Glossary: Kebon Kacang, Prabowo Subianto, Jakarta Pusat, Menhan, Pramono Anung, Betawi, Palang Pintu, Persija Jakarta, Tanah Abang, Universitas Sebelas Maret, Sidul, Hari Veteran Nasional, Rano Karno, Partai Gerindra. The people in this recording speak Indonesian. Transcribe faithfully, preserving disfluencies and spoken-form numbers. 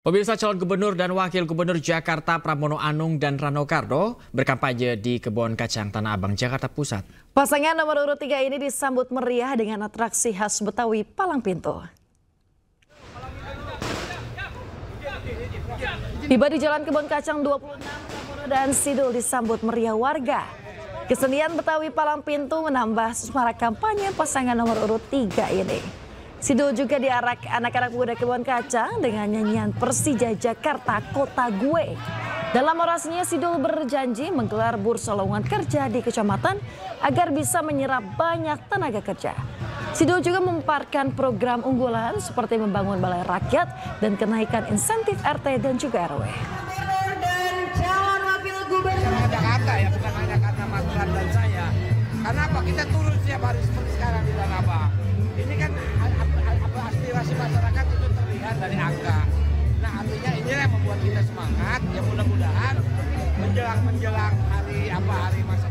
Pemirsa, calon gubernur dan wakil gubernur Jakarta Pramono Anung dan Rano Karno berkampanye di Kebon Kacang Tanah Abang, Jakarta Pusat. Pasangan nomor urut tiga ini disambut meriah dengan atraksi khas Betawi Palang Pintu. Tiba di Jalan Kebon Kacang dua puluh enam, Pramono dan Sidul disambut meriah warga. Kesenian Betawi Palang Pintu menambah suasana kampanye pasangan nomor urut tiga ini. Sidul juga diarak anak-anak muda Kebon Kacang dengan nyanyian Persija Jakarta Kota Gue. Dalam orasinya, Sidul berjanji menggelar bursa lowongan kerja di kecamatan agar bisa menyerap banyak tenaga kerja. Sidul juga memaparkan program unggulan seperti membangun balai rakyat dan kenaikan insentif R T dan juga R W. Dan calon wakil gubernur Jakarta ya, bukan hanya kata Mas Ran dan saya. Karena apa? Kita turun setiap hari seperti sekarang di Tanah Abang. Ini kan aspirasi masyarakat itu terlihat dari angka. Nah, artinya ini yang membuat kita semangat. Ya mudah-mudahan menjelang menjelang hari apa hari masyarakat.